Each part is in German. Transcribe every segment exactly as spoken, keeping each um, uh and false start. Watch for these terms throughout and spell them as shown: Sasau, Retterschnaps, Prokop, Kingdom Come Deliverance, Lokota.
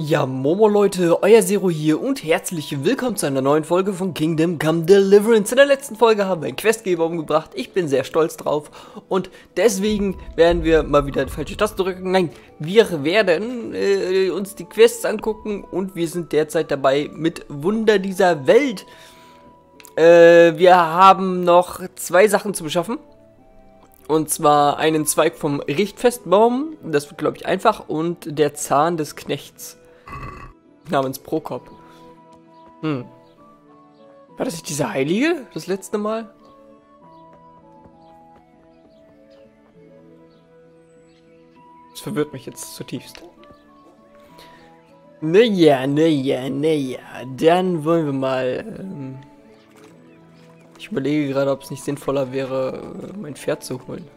Ja, Momo Leute, euer Zero hier und herzlich willkommen zu einer neuen Folge von Kingdom Come Deliverance. In der letzten Folge haben wir einen Questgeber umgebracht, ich bin sehr stolz drauf und deswegen werden wir mal wieder die falsche Taste drücken. Nein, wir werden äh, uns die Quests angucken und wir sind derzeit dabei mit Wunder dieser Welt. Äh, wir haben noch zwei Sachen zu beschaffen. Und zwar einen Zweig vom Richtfestbaum, das wird glaube ich einfach, und der Zahn des Knechts. Namens Prokop. Hm. War das nicht dieser Heilige? Das letzte Mal? Das verwirrt mich jetzt zutiefst. Naja, naja, naja. Dann wollen wir mal... Ähm ich überlege gerade, ob es nicht sinnvoller wäre, mein Pferd zu holen.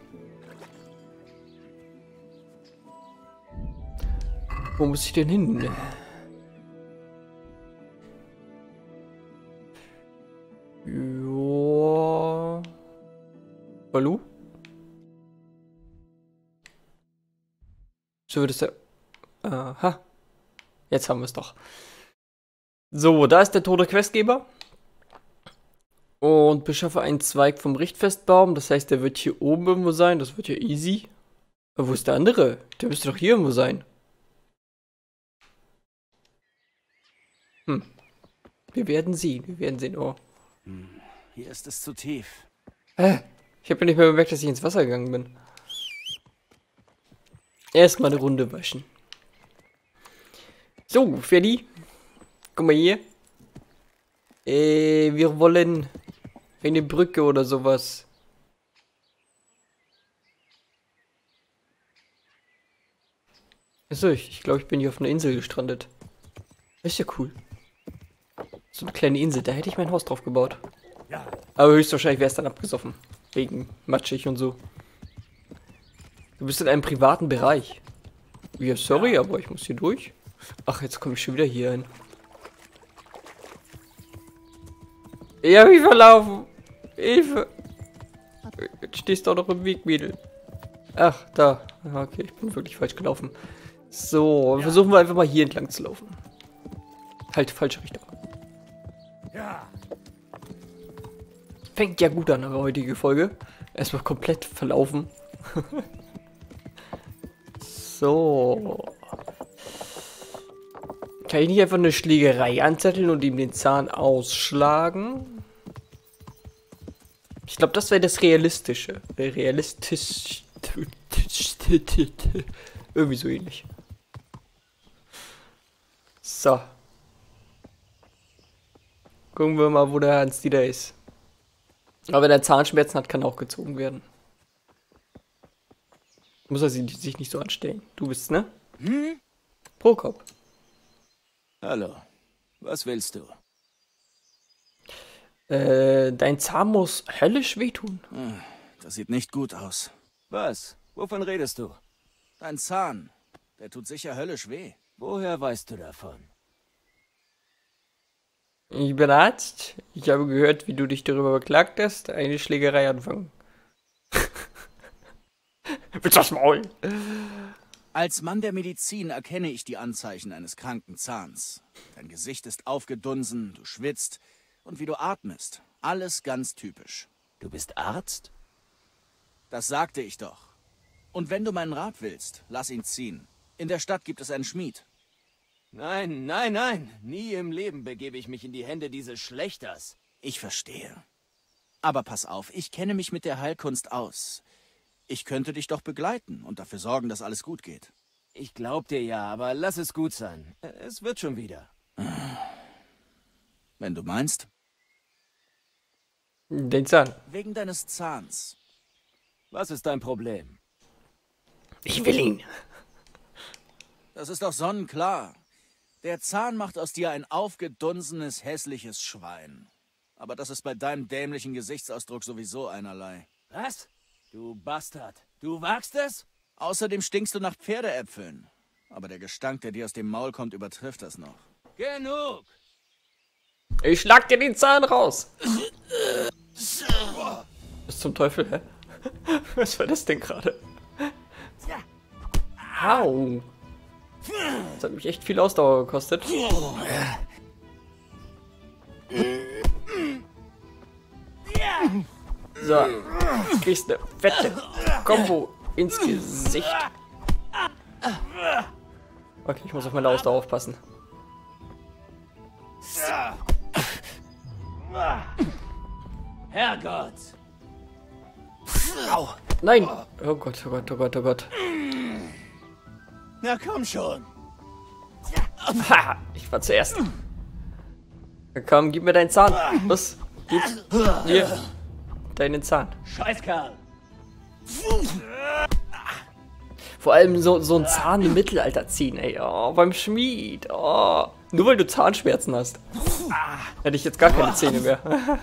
Wo muss ich denn hin? Joa. Hallo? So würde es ja. Aha. Jetzt haben wir es doch. So, da ist der tote Questgeber. Und beschaffe einen Zweig vom Richtfestbaum. Das heißt, der wird hier oben irgendwo sein. Das wird ja easy. Aber wo ist der andere? Der müsste doch hier irgendwo sein. Hm. Wir werden sehen. Wir werden sehen. Oh. Hier ist es zu tief. Äh, ich habe ja nicht mehr bemerkt, dass ich ins Wasser gegangen bin. Erstmal eine Runde waschen. So, Ferdi. Guck mal hier. Äh, wir wollen eine Brücke oder sowas. Achso, ich, ich glaube, ich bin hier auf einer Insel gestrandet. Ist ja cool. So eine kleine Insel, da hätte ich mein Haus drauf gebaut. Ja. Aber höchstwahrscheinlich wäre es dann abgesoffen. Wegen matschig und so. Du bist in einem privaten Bereich. Ja, sorry, ja. Aber ich muss hier durch. Ach, jetzt komme ich schon wieder hier hin. Ich habe mich verlaufen. Hilfe. Jetzt stehst du auch noch im Weg, Mädel. Ach, da. Okay, ich bin wirklich falsch gelaufen. So, ja. Versuchen wir einfach mal hier entlang zu laufen. Halt, falsche Richtung. Ja. Fängt ja gut an, aber heutige Folge. Erstmal komplett verlaufen. So. Kann ich nicht einfach eine Schlägerei anzetteln und ihm den Zahn ausschlagen? Ich glaube, das wäre das Realistische. Realistisch. Irgendwie so ähnlich. So. Gucken wir mal, wo der Hans Dieter ist. Aber wenn er Zahnschmerzen hat, kann er auch gezogen werden. Muss er sich nicht so anstellen. Du bist, ne? Hm? Prokop. Hallo. Was willst du? Äh, dein Zahn muss höllisch wehtun. Hm, das sieht nicht gut aus. Was? Wovon redest du? Dein Zahn, der tut sicher höllisch weh. Woher weißt du davon? Ich bin Arzt. Ich habe gehört, wie du dich darüber beklagt hast. Eine Schlägerei anfangen. Willst du das Maul? Als Mann der Medizin erkenne ich die Anzeichen eines kranken Zahns. Dein Gesicht ist aufgedunsen, du schwitzt und wie du atmest. Alles ganz typisch. Du bist Arzt? Das sagte ich doch. Und wenn du meinen Rat willst, lass ihn ziehen. In der Stadt gibt es einen Schmied. Nein, nein, nein. Nie im Leben begebe ich mich in die Hände dieses Schlechters. Ich verstehe. Aber pass auf, ich kenne mich mit der Heilkunst aus. Ich könnte dich doch begleiten und dafür sorgen, dass alles gut geht. Ich glaub dir ja, aber lass es gut sein. Es wird schon wieder. Wenn du meinst. Den Zahn. Wegen deines Zahns. Was ist dein Problem? Ich will ihn. Das ist doch sonnenklar. Der Zahn macht aus dir ein aufgedunsenes, hässliches Schwein. Aber das ist bei deinem dämlichen Gesichtsausdruck sowieso einerlei. Was? Du Bastard. Du wagst es? Außerdem stinkst du nach Pferdeäpfeln. Aber der Gestank, der dir aus dem Maul kommt, übertrifft das noch. Genug! Ich schlag dir den Zahn raus! Was zum Teufel, hä? Was war das denn gerade? Au! Das hat mich echt viel Ausdauer gekostet. So, kriegst eine fette Kombo ins Gesicht. Okay, ich muss auf meine Ausdauer aufpassen. Herrgott! Au! Nein! Oh Gott, oh Gott, oh Gott, oh Gott. Na komm schon! Ha! Ich war zuerst. Komm, gib mir deinen Zahn. Los, gib's mir deinen Zahn. Scheiß Karl! Vor allem so, so ein Zahn im Mittelalter ziehen, ey. Oh, beim Schmied. Oh. Nur weil du Zahnschmerzen hast. Hätte ich jetzt gar keine Zähne mehr.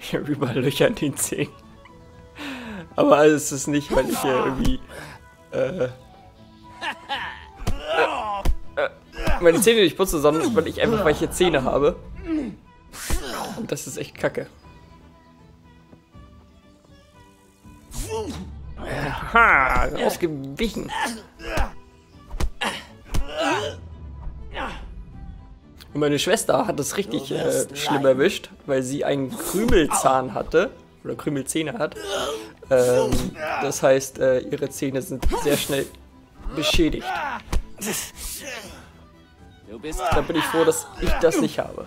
Ich habe überall Löcher in den Zähnen. Aber alles ist nicht, weil ich hier irgendwie äh, äh, äh, meine Zähne nicht putze, sondern weil ich einfach weiche Zähne habe. Und das ist echt kacke. Ha, rausgewichen. Und meine Schwester hat es richtig äh, schlimm erwischt, weil sie einen Krümelzahn hatte. Oder Krümelzähne hat. Ähm, das heißt, äh, ihre Zähne sind sehr schnell beschädigt. Da bin ich froh, dass ich das nicht habe.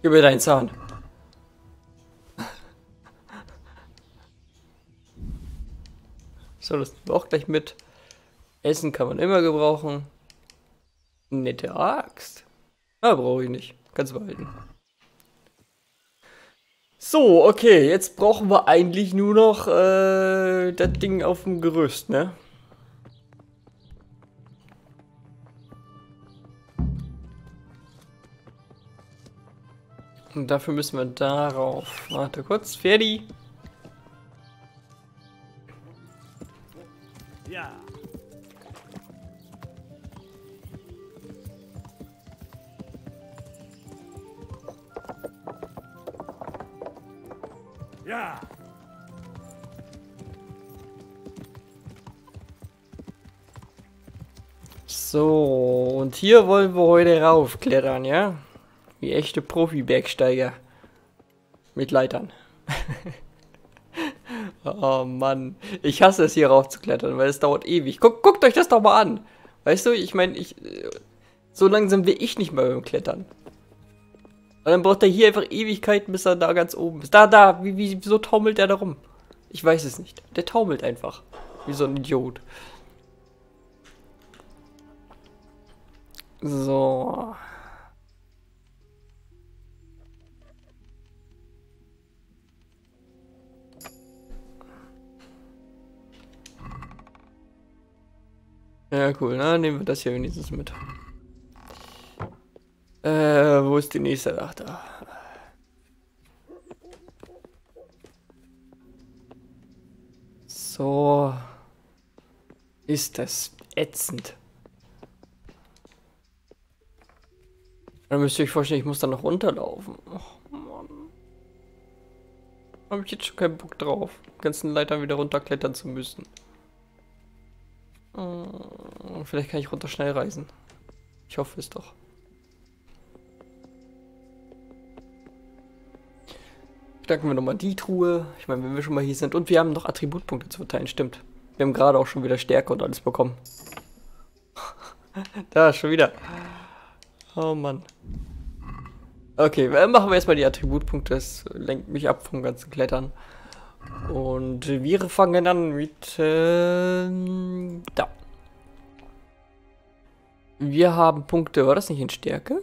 Gib mir deinen Zahn. So, das nehmen wir auch gleich mit. Essen kann man immer gebrauchen. Nette Axt. Ah, brauche ich nicht. Kannst du behalten. So, okay. Jetzt brauchen wir eigentlich nur noch äh, das Ding auf dem Gerüst, ne? Und dafür müssen wir darauf. Warte kurz. Fertig. Ja. Ja. So, und hier wollen wir heute raufklettern, ja? Wie echte Profi-Bergsteiger. Mit Leitern. Oh Mann. Ich hasse es, hier raufzuklettern, weil es dauert ewig. Guck, guckt euch das doch mal an. Weißt du, ich meine, ich. So langsam will ich nicht mehr beim Klettern. Und dann braucht er hier einfach Ewigkeiten, bis er da ganz oben ist. Da, da, wie, wie, wieso taumelt er da rum? Ich weiß es nicht. Der taumelt einfach. Wie so ein Idiot. So. Ja, cool, na, nehmen wir das hier wenigstens mit. Äh, wo ist die nächste Nacht? Da. So. Ist das ätzend. Dann müsst ihr euch vorstellen, ich muss da noch runterlaufen. Oh, Mann. Hab ich jetzt schon keinen Bock drauf, die ganzen Leitern wieder runterklettern zu müssen. Vielleicht kann ich runter schnell reisen. Ich hoffe es doch. Knacken wir nochmal die Truhe. Ich meine, wenn wir schon mal hier sind. Und wir haben noch Attributpunkte zu verteilen, stimmt. Wir haben gerade auch schon wieder Stärke und alles bekommen. Da, schon wieder. Oh Mann. Okay, dann machen wir erstmal die Attributpunkte. Das lenkt mich ab vom ganzen Klettern. Und wir fangen an mit ähm, da. Wir haben Punkte, war das nicht in Stärke?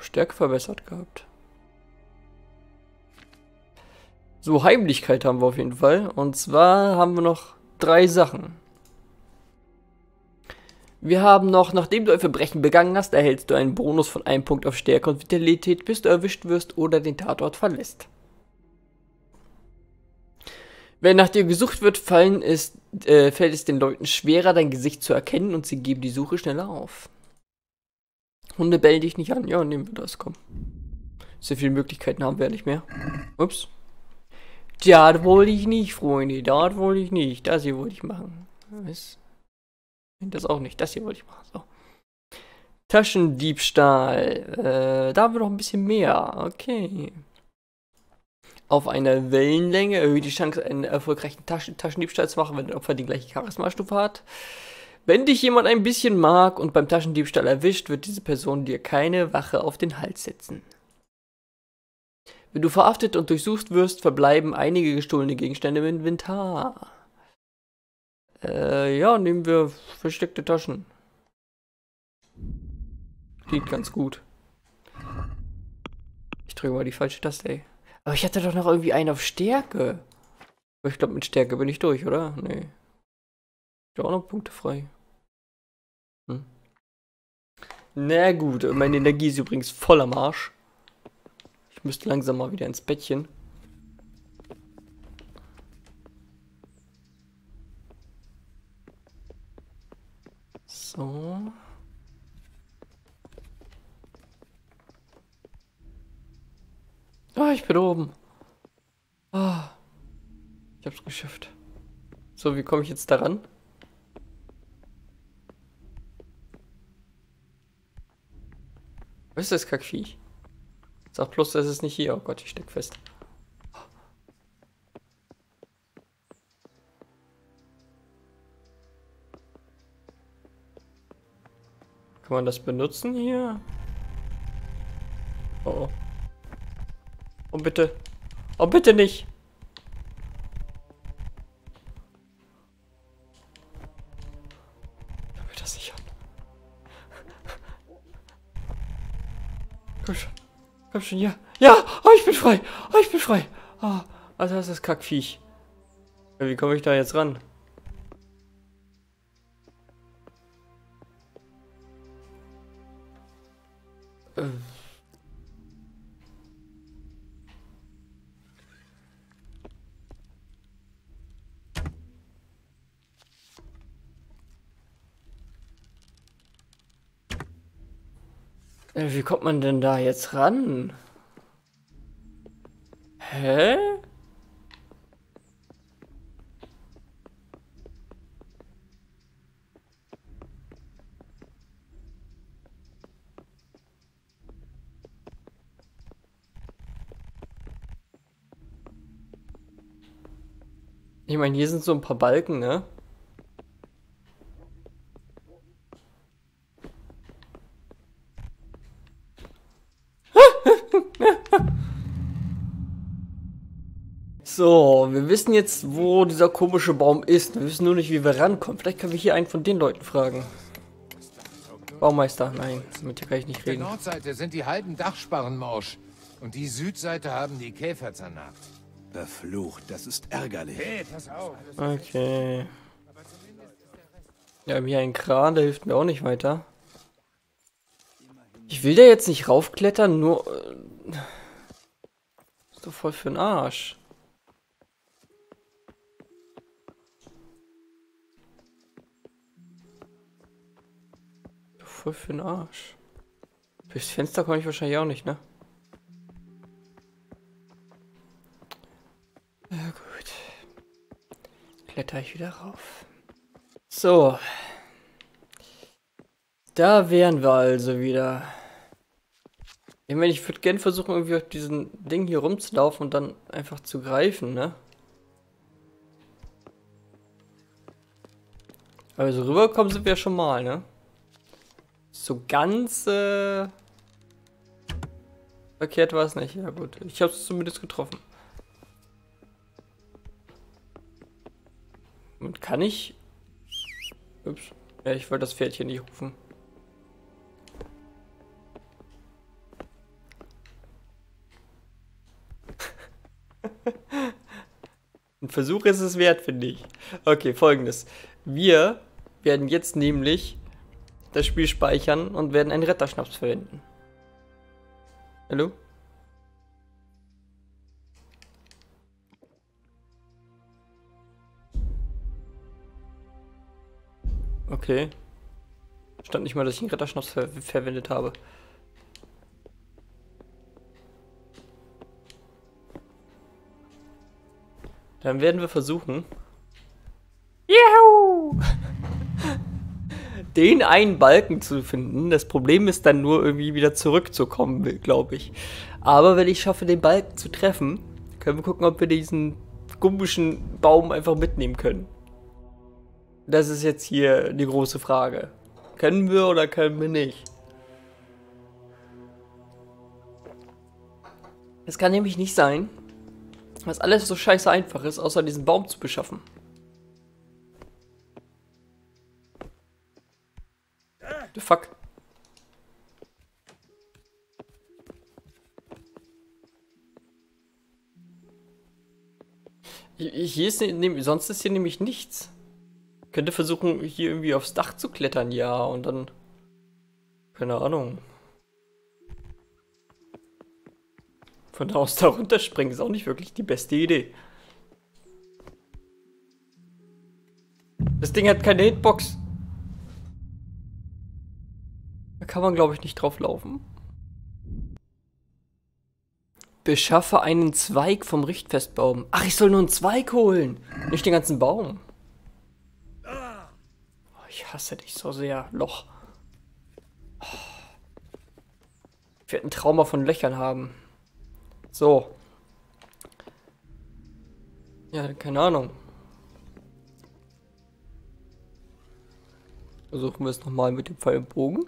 Stärke verbessert gehabt. So, Heimlichkeit haben wir auf jeden Fall. Und zwar haben wir noch drei Sachen. Wir haben noch, nachdem du ein Verbrechen begangen hast, erhältst du einen Bonus von einem Punkt auf Stärke und Vitalität, bis du erwischt wirst oder den Tatort verlässt. Wenn nach dir gesucht wird, fallen ist, äh, fällt es den Leuten schwerer, dein Gesicht zu erkennen und sie geben die Suche schneller auf. Hunde bellen dich nicht an. Ja, nehmen wir das, komm. So viele Möglichkeiten haben wir ja nicht mehr. Ups. Das wollte ich nicht, Freunde. Das wollte ich nicht. Das hier wollte ich machen. Was? Das auch nicht. Das hier wollte ich machen. So. Taschendiebstahl. Äh, da haben wir noch ein bisschen mehr. Okay. Auf einer Wellenlänge erhöht die Chance, einen erfolgreichen Taschen Taschendiebstahl zu machen, wenn der Opfer die gleiche Charisma-Stufe hat. Wenn dich jemand ein bisschen mag und beim Taschendiebstahl erwischt, wird diese Person dir keine Wache auf den Hals setzen. Wenn du verhaftet und durchsucht wirst, verbleiben einige gestohlene Gegenstände im Inventar. Äh, ja, nehmen wir versteckte Taschen. Klingt ganz gut. Ich drücke mal die falsche Taste, ey. Aber ich hatte doch noch irgendwie einen auf Stärke. Aber ich glaube, mit Stärke bin ich durch, oder? Nee. Ich habe auch noch Punkte frei. Hm. Na gut, meine Energie ist übrigens voll am Arsch. Ich müsste langsam mal wieder ins Bettchen. So. Ah, ich bin oben. Ah. Ich hab's geschafft. So, wie komme ich jetzt daran? Was ist das Kackviech? Sag bloß, das ist nicht hier. Oh Gott, ich steck fest. Kann man das benutzen hier? Oh. Oh bitte. Oh bitte nicht. Ich höre mir das nicht an. Komm schon. Komm schon, ja. Ja! Oh, ich bin frei! Oh, ich bin frei! Oh, also das ist das Kackviech. Ja, wie komme ich da jetzt ran? Ähm. Wie kommt man denn da jetzt ran? Hä? Ich meine, hier sind so ein paar Balken, ne? So, wir wissen jetzt, wo dieser komische Baum ist. Wir wissen nur nicht, wie wir rankommen. Vielleicht können wir hier einen von den Leuten fragen. Baumeister, nein, mit dir kann ich nicht reden. Auf der Nordseite sind die halben Dachsparren morsch. Und die Südseite haben die Käfer zernagt. Verflucht, das ist ärgerlich. Hey, pass auf. Okay. Wir haben hier einen Kran, der hilft mir auch nicht weiter. Ich will da jetzt nicht raufklettern, nur... Das ist doch voll für den Arsch. Für den Arsch. Durchs Fenster komme ich wahrscheinlich auch nicht, ne? Na gut. Kletter ich wieder rauf. So. Da wären wir also wieder. Ich meine, ich würde gerne versuchen, irgendwie auf diesen Ding hier rumzulaufen und dann einfach zu greifen, ne? Also rüberkommen sind wir ja schon mal, ne? So ganz äh, verkehrt war es nicht. Ja gut, ich habe es zumindest getroffen. Und kann ich... Ups. Ja, ich wollte das Pferdchen nicht rufen. Ein Versuch ist es wert, finde ich. Okay, folgendes. Wir werden jetzt nämlich... das Spiel speichern und werden einen Retterschnaps verwenden. Hallo? Okay. Stand nicht mal, dass ich einen Retterschnaps ver verwendet habe. Dann werden wir versuchen, Juhu! den einen Balken zu finden. Das Problem ist dann nur irgendwie wieder zurückzukommen, glaube ich. Aber wenn ich schaffe, den Balken zu treffen, können wir gucken, ob wir diesen gumbischen Baum einfach mitnehmen können. Das ist jetzt hier die große Frage. Können wir oder können wir nicht? Es kann nämlich nicht sein, dass alles so scheiße einfach ist, außer diesen Baum zu beschaffen. The fuck? Hier ist, sonst ist hier nämlich nichts. Ich könnte versuchen, hier irgendwie aufs Dach zu klettern, ja, und dann... Keine Ahnung. Von da aus da runterspringen ist auch nicht wirklich die beste Idee. Das Ding hat keine Hitbox. Da kann man, glaube ich, nicht drauf laufen. Beschaffe einen Zweig vom Richtfestbaum. Ach, ich soll nur einen Zweig holen. Nicht den ganzen Baum. Oh, ich hasse dich so sehr. Loch. Ich werde ein Trauma von Löchern haben. So. Ja, keine Ahnung. Versuchen wir es nochmal mit dem Pfeil und Bogen.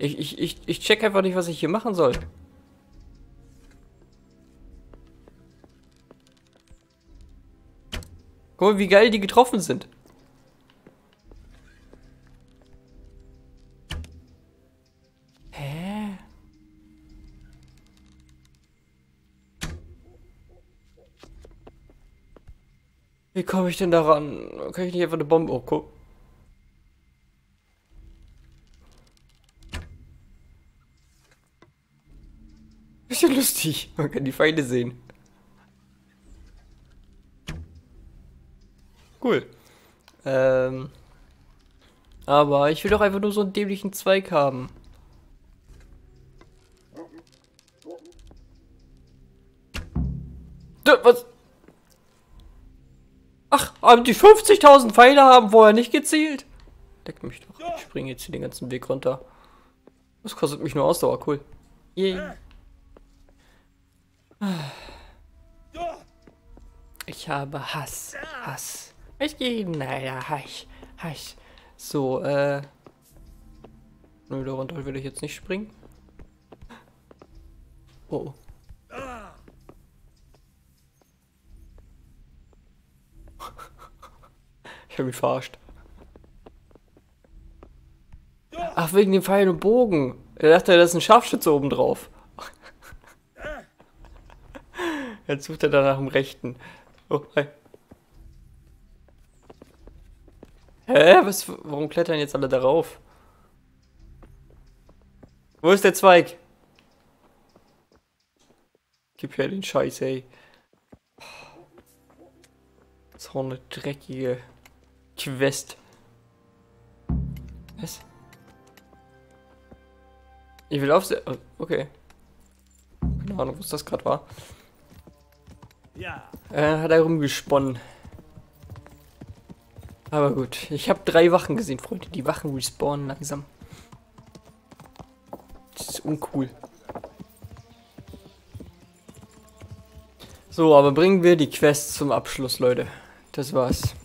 Ich, ich, ich, ich check einfach nicht, was ich hier machen soll. Guck mal, wie geil die getroffen sind. Hä? Wie komme ich denn daran? Kann ich nicht einfach eine Bombe... Oh, guck. Bisschen lustig, man kann die Feinde sehen. Cool. Ähm. Aber ich will doch einfach nur so einen dämlichen Zweig haben. Was? Ach, haben die fünfzigtausend Pfeile haben vorher nicht gezählt? Deck mich doch. Ich springe jetzt hier den ganzen Weg runter. Das kostet mich nur Ausdauer, cool. Yeah. Ich habe Hass, Hass. Ich gehe, naja, Hass, Hass. So, äh. Nö, da runter will ich jetzt nicht springen. Oh. Ich habe mich verarscht. Ach, wegen dem Pfeil und Bogen. Er dachte, da ist ein Scharfschütze oben drauf. Jetzt sucht er danach im Rechten. Oh, hi. Hä? Was, warum klettern jetzt alle darauf? Wo ist der Zweig? Gib her den Scheiß, ey. So eine dreckige Quest. Was? Ich will aufs... Okay. Keine Ahnung, was das gerade war. Ja. Äh, hat er rumgesponnen. Aber gut, ich habe drei Wachen gesehen, Freunde. Die Wachen respawnen langsam. Das ist uncool. So, aber bringen wir die Quest zum Abschluss, Leute. Das war's.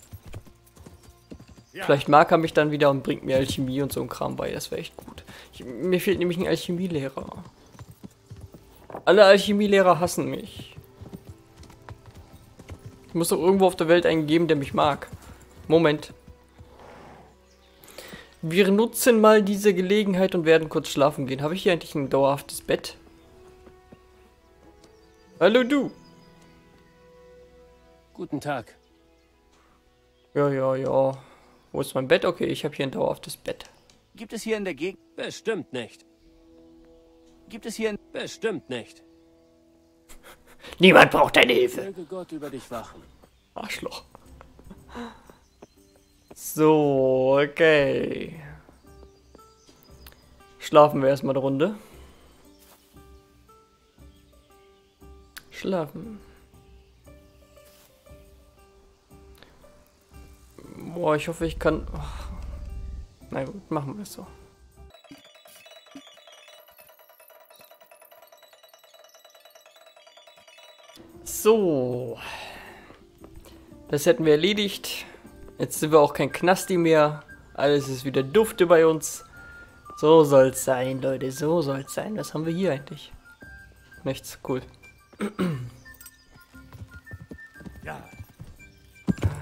Ja. Vielleicht mag er mich dann wieder und bringt mir Alchemie und so ein Kram bei. Das wäre echt gut. Ich, mir fehlt nämlich ein Alchemielehrer. Alle Alchemielehrer hassen mich. Ich muss doch irgendwo auf der Welt einen geben, der mich mag. Moment. Wir nutzen mal diese Gelegenheit und werden kurz schlafen gehen. Habe ich hier eigentlich ein dauerhaftes Bett? Hallo du. Guten Tag. Ja, ja, ja. Wo ist mein Bett? Okay, ich habe hier ein dauerhaftes Bett. Gibt es hier in der Gegend? Bestimmt nicht. Gibt es hier in... Bestimmt nicht. Niemand braucht deine Hilfe. Möge Gott über dich wachen. Arschloch. So, okay. Schlafen wir erstmal eine Runde. Schlafen. Boah, ich hoffe, ich kann... Na gut, machen wir es so. So. Das hätten wir erledigt. Jetzt sind wir auch kein Knasti mehr. Alles ist wieder dufte bei uns. So soll's sein, Leute. So soll's sein. Was haben wir hier eigentlich? Nichts. Cool. Ja.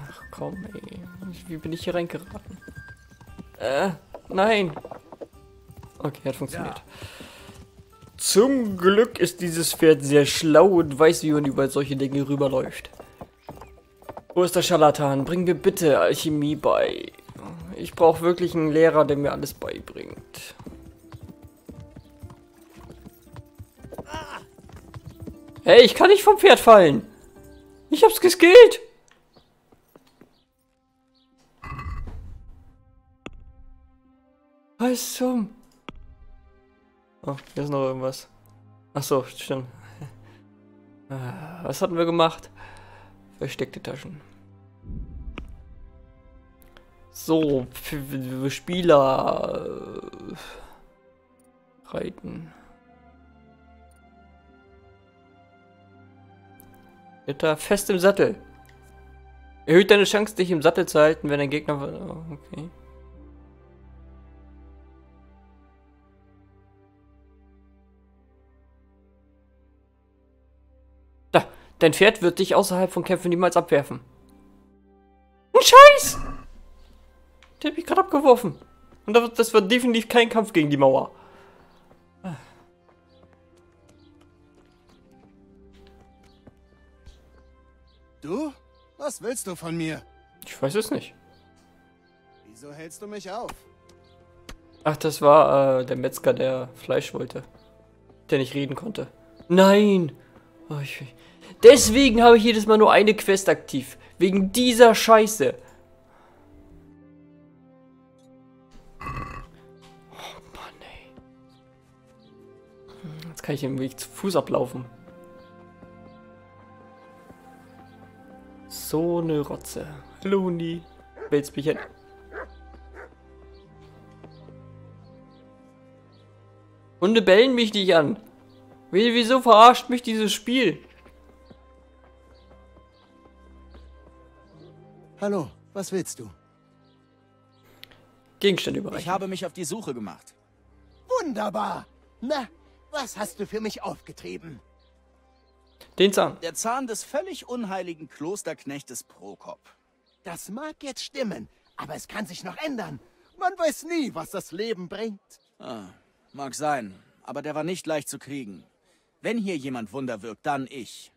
Ach komm, ey. Wie bin ich hier reingeraten? Äh, nein. Okay, hat funktioniert. Ja. Zum Glück ist dieses Pferd sehr schlau und weiß, wie man über solche Dinge rüberläuft. Wo ist der Scharlatan? Bring mir bitte Alchemie bei. Ich brauche wirklich einen Lehrer, der mir alles beibringt. Hey, ich kann nicht vom Pferd fallen. Ich hab's geskillt. Was zum... Oh, hier ist noch irgendwas. Achso, stimmt. Was hatten wir gemacht? Versteckte Taschen. So, Spieler. Reiten. Ritter fest im Sattel. Erhöht deine Chance, dich im Sattel zu halten, wenn dein Gegner... Oh, okay. Dein Pferd wird dich außerhalb von Kämpfen niemals abwerfen. Ein Scheiß! Der hat mich gerade abgeworfen. Und das, das wird definitiv kein Kampf gegen die Mauer. Du? Was willst du von mir? Ich weiß es nicht. Wieso hältst du mich auf? Ach, das war äh, der Metzger, der Fleisch wollte. Der nicht reden konnte. Nein! Oh, ich... Deswegen habe ich jedes Mal nur eine Quest aktiv. Wegen dieser Scheiße. Oh Mann, ey. Jetzt kann ich den Weg zu Fuß ablaufen. So eine Rotze. Hallo, Hundi. Willst mich hin? Hunde bellen mich nicht an. Wieso verarscht mich dieses Spiel? Hallo, was willst du? Gegenstände überreichen. Ich habe mich auf die Suche gemacht. Wunderbar! Na, was hast du für mich aufgetrieben? Den Zahn. Der Zahn des völlig unheiligen Klosterknechtes Prokop. Das mag jetzt stimmen, aber es kann sich noch ändern. Man weiß nie, was das Leben bringt. Ah, mag sein, aber der war nicht leicht zu kriegen. Wenn hier jemand Wunder wirkt, dann ich.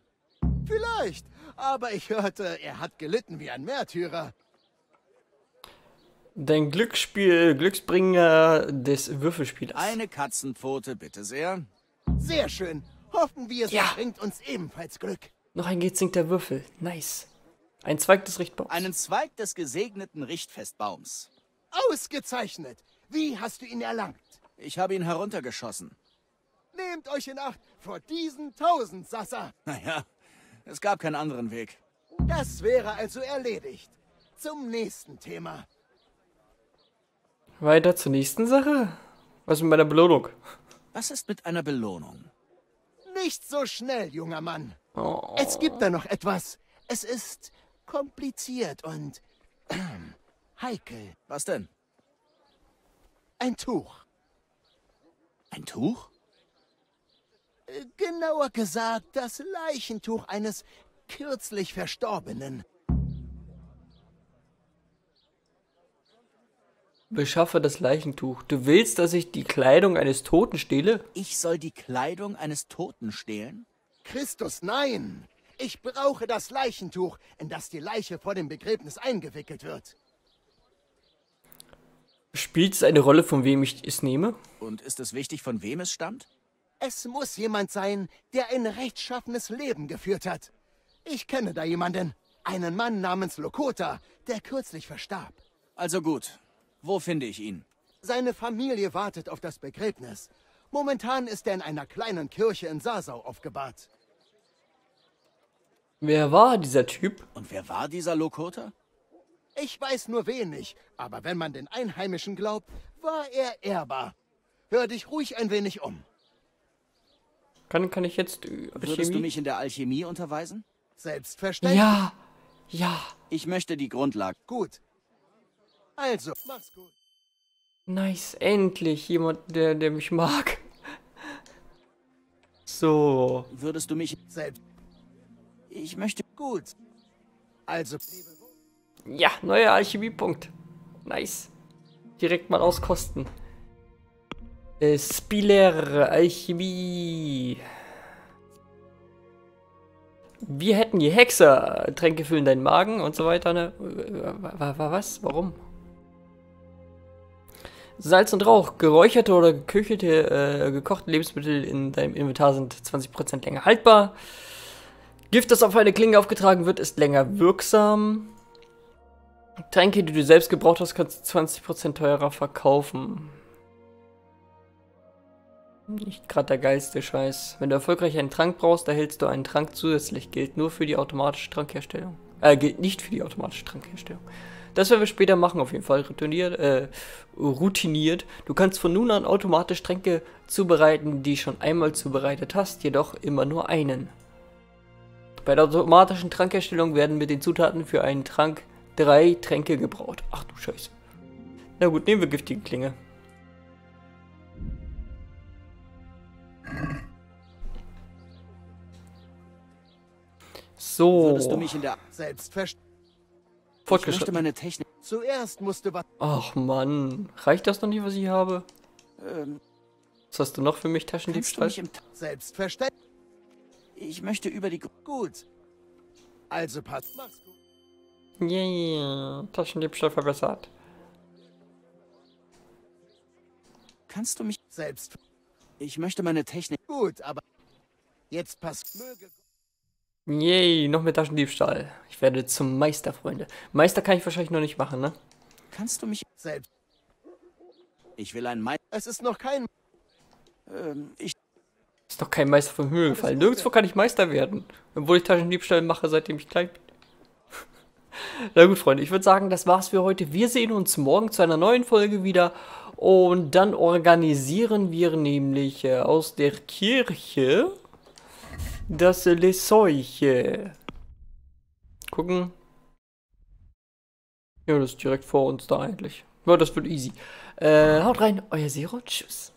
Vielleicht, aber ich hörte, er hat gelitten wie ein Märtyrer. Dein Glücksspiel, Glücksbringer des Würfelspielers. Eine Katzenpfote, bitte sehr. Sehr schön. Hoffen wir, es ja. bringt uns ebenfalls Glück. Noch ein gezinkter Würfel. Nice. Ein Zweig des Richtbaums. Einen Zweig des gesegneten Richtfestbaums. Ausgezeichnet. Wie hast du ihn erlangt? Ich habe ihn heruntergeschossen. Nehmt euch in Acht vor diesen Tausendsasser. Naja. Es gab keinen anderen Weg. Das wäre also erledigt. Zum nächsten Thema. Weiter zur nächsten Sache? Was mit meiner Belohnung? Was ist mit einer Belohnung? Nicht so schnell, junger Mann. Oh. Es gibt da noch etwas. Es ist kompliziert und äh, heikel. Was denn? Ein Tuch. Ein Tuch? Genauer gesagt, das Leichentuch eines kürzlich Verstorbenen. Beschaffe das Leichentuch. Du willst, dass ich die Kleidung eines Toten stehle? Ich soll die Kleidung eines Toten stehlen? Christus, nein! Ich brauche das Leichentuch, in das die Leiche vor dem Begräbnis eingewickelt wird. Spielt es eine Rolle, von wem ich es nehme? Und ist es wichtig, von wem es stammt? Es muss jemand sein, der ein rechtschaffenes Leben geführt hat. Ich kenne da jemanden. Einen Mann namens Lokota, der kürzlich verstarb. Also gut. Wo finde ich ihn? Seine Familie wartet auf das Begräbnis. Momentan ist er in einer kleinen Kirche in Sasau aufgebahrt. Wer war dieser Typ? Und wer war dieser Lokota? Ich weiß nur wenig, aber wenn man den Einheimischen glaubt, war er ehrbar. Hör dich ruhig ein wenig um. Kann, kann ich jetzt... Äh, Würdest du mich in der Alchemie unterweisen? Selbstverständlich. Ja, ja. Ich möchte die Grundlage. Gut. Also, mach's gut. Nice, endlich jemand, der, der mich mag. So. Würdest du mich selbst... Ich möchte... Gut. Also... Ja, neuer Alchemiepunkt. Nice. Direkt mal auskosten. Äh, Spieler, Alchemie. Wir hätten die Hexer. Tränke füllen deinen Magen und so weiter. Ne? Was? Warum? Salz und Rauch. Geräucherte oder geküchelte, äh, gekochte Lebensmittel in deinem Inventar sind zwanzig Prozent länger haltbar. Gift, das auf eine Klinge aufgetragen wird, ist länger wirksam. Tränke, die du selbst gebraucht hast, kannst du zwanzig Prozent teurer verkaufen. Nicht gerade der geilste Scheiß. Wenn du erfolgreich einen Trank brauchst, erhältst du einen Trank zusätzlich. Gilt nur für die automatische Trankherstellung. Äh, gilt nicht für die automatische Trankherstellung. Das werden wir später machen, auf jeden Fall. Routiniert, äh, routiniert. Du kannst von nun an automatisch Tränke zubereiten, die schon einmal zubereitet hast, jedoch immer nur einen. Bei der automatischen Trankherstellung werden mit den Zutaten für einen Trank drei Tränke gebraut. Ach du Scheiße. Na gut, nehmen wir giftige Klinge. So. Würdest du mich in der Selbstverständlichkeit fortgeschritten. Ich möchte meine Technik. Zuerst musste was. Ach Mann, reicht das noch nicht, was ich habe? Ähm, was hast du noch für mich, Taschendiebstahl? Selbstverständlich. Ich möchte über die. Gut. Also passt. Mach's gut. Yeah, Taschendiebstahl verbessert. Kannst du mich selbst? Ich möchte meine Technik. Gut, aber jetzt passt. Möge. Yay, noch mehr Taschendiebstahl. Ich werde zum Meister, Freunde. Meister kann ich wahrscheinlich noch nicht machen, ne? Kannst du mich selbst? Ich will einen Meister. Es ist noch kein... Ähm, ich... Ist doch kein Meister vom Himmel gefallen. Nirgendwo kann ich Meister werden. Obwohl ich Taschendiebstahl mache, seitdem ich klein bin. Na gut, Freunde, ich würde sagen, das war's für heute. Wir sehen uns morgen zu einer neuen Folge wieder. Und dann organisieren wir nämlich äh, aus der Kirche... Das Leseuche. Gucken. Ja, das ist direkt vor uns da eigentlich. Ja, das wird easy. Äh, haut rein, euer Zero. Tschüss.